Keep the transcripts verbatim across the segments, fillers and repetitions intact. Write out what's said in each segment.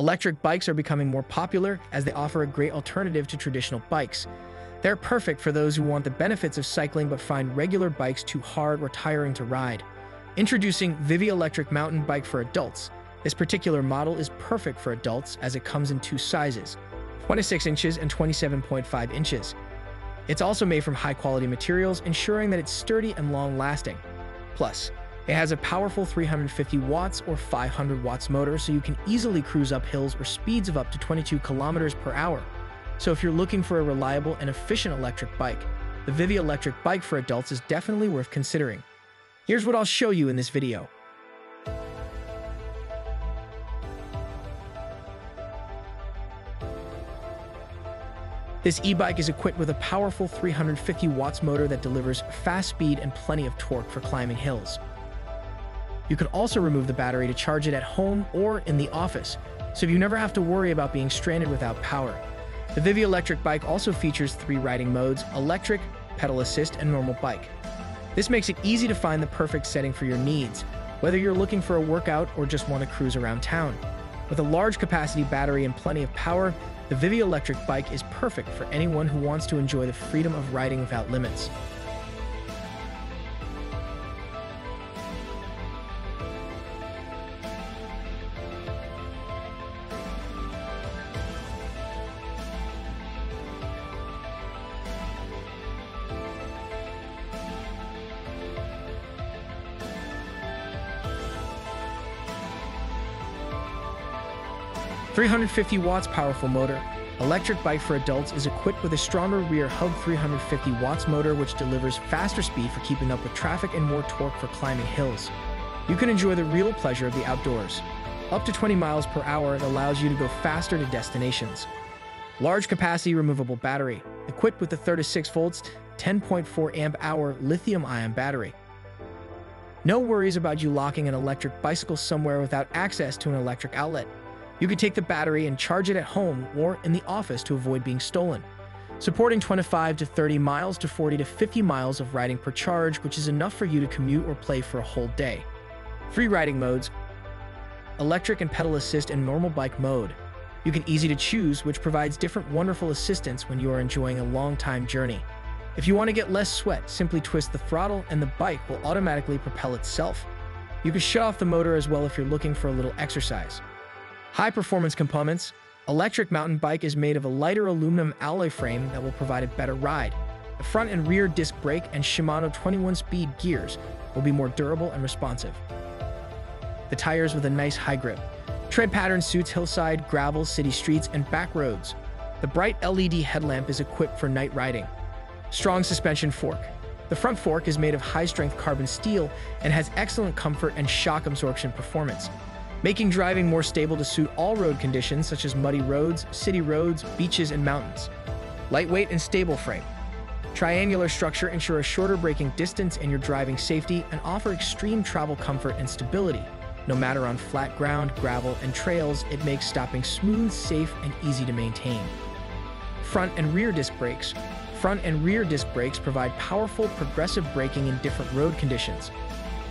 Electric bikes are becoming more popular as they offer a great alternative to traditional bikes. They're perfect for those who want the benefits of cycling but find regular bikes too hard or tiring to ride. Introducing Vivi Electric Mountain Bike for Adults. This particular model is perfect for adults as it comes in two sizes, twenty-six inches and twenty-seven point five inches. It's also made from high-quality materials, ensuring that it's sturdy and long-lasting. Plus, it has a powerful three hundred fifty watts or five hundred watts motor, so you can easily cruise up hills or speeds of up to twenty-two kilometers per hour. So if you're looking for a reliable and efficient electric bike, the Vivi Electric Bike for Adults is definitely worth considering. Here's what I'll show you in this video. This e-bike is equipped with a powerful three hundred fifty watts motor that delivers fast speed and plenty of torque for climbing hills. You can also remove the battery to charge it at home or in the office, so you never have to worry about being stranded without power. The Vivi Electric Bike also features three riding modes: electric, pedal assist, and normal bike. This makes it easy to find the perfect setting for your needs, whether you're looking for a workout or just want to cruise around town. With a large capacity battery and plenty of power, the Vivi Electric Bike is perfect for anyone who wants to enjoy the freedom of riding without limits. three hundred fifty watts powerful motor. Electric Bike for Adults is equipped with a stronger rear hub three hundred fifty watts motor, which delivers faster speed for keeping up with traffic and more torque for climbing hills. You can enjoy the real pleasure of the outdoors. Up to twenty miles per hour, it allows you to go faster to destinations. Large capacity removable battery, equipped with a thirty-six volts, ten point four amp hour lithium-ion battery. No worries about you locking an electric bicycle somewhere without access to an electric outlet. You could take the battery and charge it at home or in the office to avoid being stolen, supporting twenty-five to thirty miles to forty to fifty miles of riding per charge, which is enough for you to commute or play for a whole day. Three riding modes: electric and pedal assist and normal bike mode. You can easy to choose, which provides different wonderful assistance when you are enjoying a long time journey. If you want to get less sweat, simply twist the throttle and the bike will automatically propel itself. You can shut off the motor as well if you're looking for a little exercise. High-performance components. Electric mountain bike is made of a lighter aluminum alloy frame that will provide a better ride. The front and rear disc brake and Shimano twenty-one speed gears will be more durable and responsive. The tires with a nice high grip. Tread pattern suits hillside, gravel, city streets, and back roads. The bright L E D headlamp is equipped for night riding. Strong suspension fork. The front fork is made of high-strength carbon steel and has excellent comfort and shock absorption performance, making driving more stable to suit all road conditions such as muddy roads, city roads, beaches, and mountains. Lightweight and stable frame. Triangular structure ensure a shorter braking distance and your driving safety, and offer extreme travel comfort and stability. No matter on flat ground, gravel, and trails, it makes stopping smooth, safe, and easy to maintain. Front and rear disc brakes. Front and rear disc brakes provide powerful, progressive braking in different road conditions.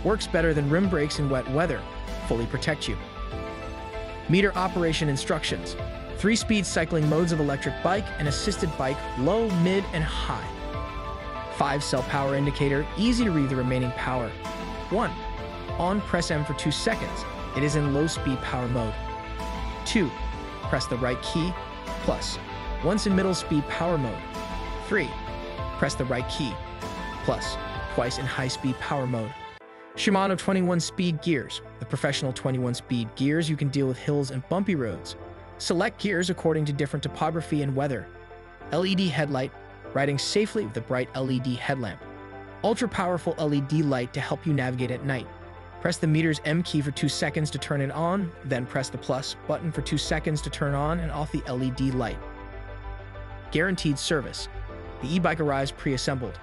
Works better than rim brakes in wet weather, fully protect you. Meter operation instructions. Three-speed cycling modes of electric bike and assisted bike: low, mid, and high. Five-cell power indicator, easy to read the remaining power. One. On, press M for two seconds. It is in low-speed power mode. Two. Press the right key, plus, once in middle-speed power mode. Three. Press the right key, plus, twice in high-speed power mode. Shimano twenty-one speed gears. The professional twenty-one speed gears you can deal with hills and bumpy roads. Select gears according to different topography and weather. L E D headlight. Riding safely with the bright L E D headlamp. Ultra powerful L E D light to help you navigate at night. Press the meter's M key for two seconds to turn it on, then press the plus button for two seconds to turn on and off the L E D light. Guaranteed service. The e-bike arrives pre-assembled.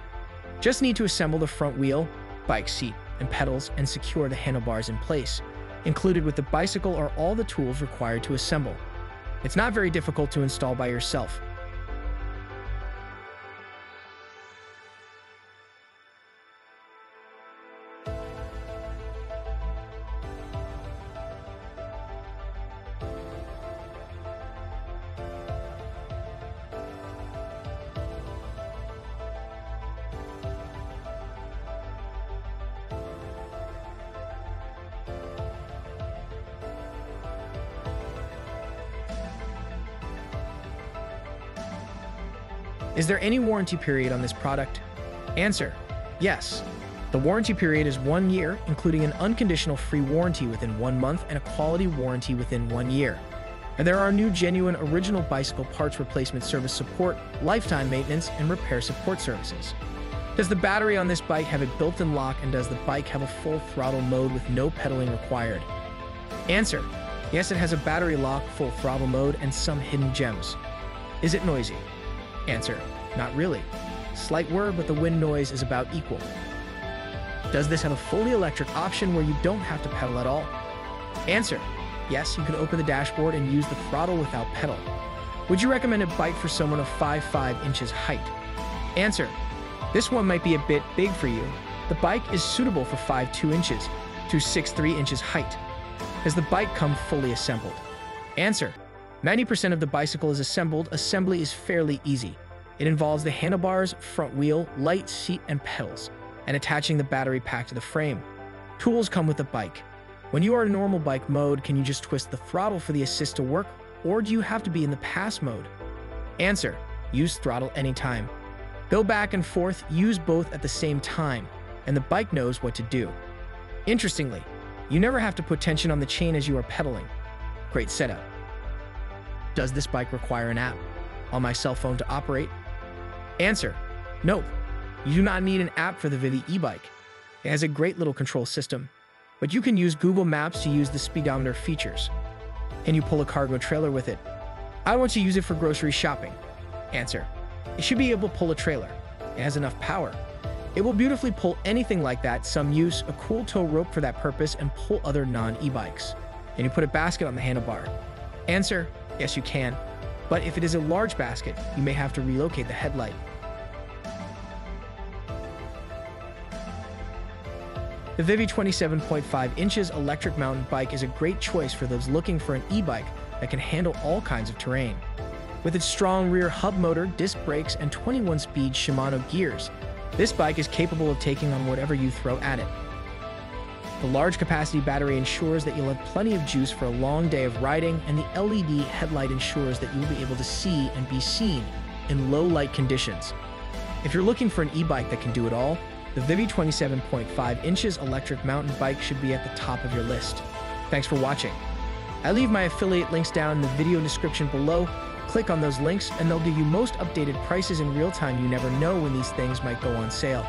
Just need to assemble the front wheel, bike seat, and pedals, and secure the handlebars in place. Included with the bicycle are all the tools required to assemble. It's not very difficult to install by yourself. Is there any warranty period on this product? Answer: yes. The warranty period is one year, including an unconditional free warranty within one month and a quality warranty within one year. And there are new genuine original bicycle parts replacement service support, lifetime maintenance, and repair support services. Does the battery on this bike have a built-in lock, and does the bike have a full throttle mode with no pedaling required? Answer: yes, it has a battery lock, full throttle mode, and some hidden gems. Is it noisy? Answer: not really. Slight whir, but the wind noise is about equal. Does this have a fully electric option where you don't have to pedal at all? Answer: yes, you can open the dashboard and use the throttle without pedal. Would you recommend a bike for someone of five foot five inches height? Answer: this one might be a bit big for you. The bike is suitable for five foot two inches to six foot three inches height. Has the bike come fully assembled? Answer: ninety percent of the bicycle is assembled. Assembly is fairly easy. It involves the handlebars, front wheel, light, seat, and pedals, and attaching the battery pack to the frame. Tools come with the bike. When you are in normal bike mode, can you just twist the throttle for the assist to work, or do you have to be in the pass mode? Answer: use throttle anytime. Go back and forth, use both at the same time, and the bike knows what to do. Interestingly, you never have to put tension on the chain as you are pedaling. Great setup. Does this bike require an app on my cell phone to operate? Answer: nope. You do not need an app for the Vivi e-bike. It has a great little control system, but you can use Google Maps to use the speedometer features. Can you pull a cargo trailer with it? I want to use it for grocery shopping. Answer: it should be able to pull a trailer. It has enough power. It will beautifully pull anything like that. Some use a cool tow rope for that purpose and pull other non-e-bikes. Can you put a basket on the handlebar? Answer: yes, you can. But if it is a large basket, you may have to relocate the headlight. The Vivi twenty-seven point five inches electric mountain bike is a great choice for those looking for an e-bike that can handle all kinds of terrain. With its strong rear hub motor, disc brakes, and twenty-one speed Shimano gears, this bike is capable of taking on whatever you throw at it. The large capacity battery ensures that you'll have plenty of juice for a long day of riding, and the L E D headlight ensures that you'll be able to see and be seen in low light conditions. If you're looking for an e-bike that can do it all, the Vivi twenty-seven point five inches electric mountain bike should be at the top of your list. Thanks for watching. I leave my affiliate links down in the video description below. Click on those links and they'll give you most updated prices in real time. You never know when these things might go on sale.